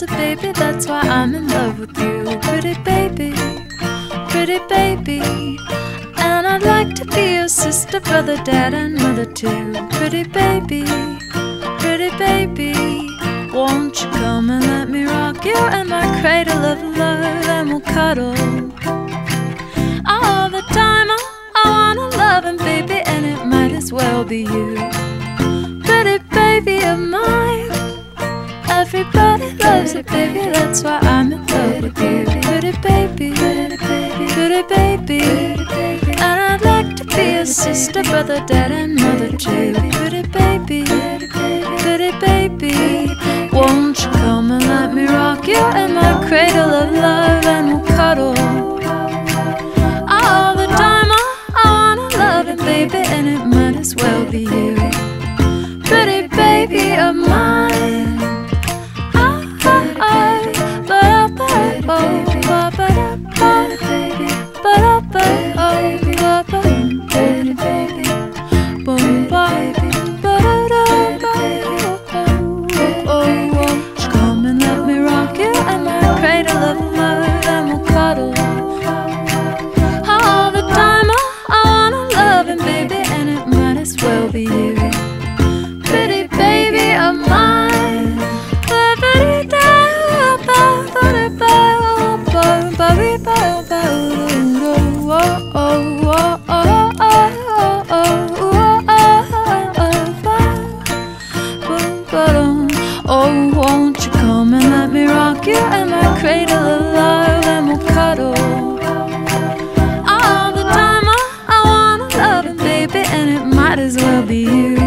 was a baby, that's why I'm in love with you. Pretty baby, pretty baby. And I'd like to be your sister, brother, dad, and mother too. Pretty baby, pretty baby. Won't you come and let me rock you in my cradle of love, and we'll cuddle all the time. I wanna love him, baby, and it might as well be you. Pretty baby of mine. Everybody loves you, baby, that's why I'm in love with you. Pretty baby, pretty baby, pretty baby. And I'd like to be your sister, brother, dad, and mother too. Pretty baby, pretty baby. Won't you come and let me rock you in my cradle of love, and we'll cuddle all the time. I wanna love him, baby, and it might as well be you. Pretty baby of mine. Oh, won't you come and let me rock you in my cradle of love, and we'll cuddle all the time. I wanna love him, baby, and it might as well be you.